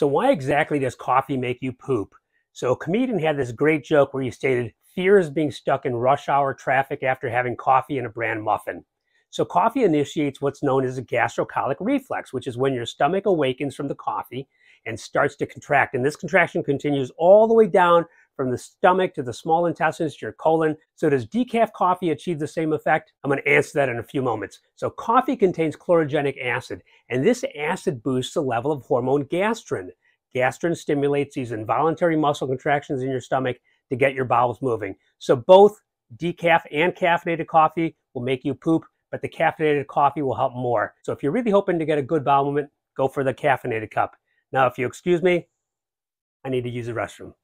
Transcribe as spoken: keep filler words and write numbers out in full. So why exactly does coffee make you poop? So a comedian had this great joke where he stated, fear is being stuck in rush hour traffic after having coffee and a bran muffin. So coffee initiates what's known as a gastrocolic reflex, which is when your stomach awakens from the coffee and starts to contract. And this contraction continues all the way down from the stomach to the small intestines to your colon. So does decaf coffee achieve the same effect? I'm going to answer that in a few moments. So coffee contains chlorogenic acid, and this acid boosts the level of hormone gastrin. Gastrin stimulates these involuntary muscle contractions in your stomach to get your bowels moving. So both decaf and caffeinated coffee will make you poop, but the caffeinated coffee will help more. So if you're really hoping to get a good bowel movement, go for the caffeinated cup. Now, if you excuse me, I need to use the restroom.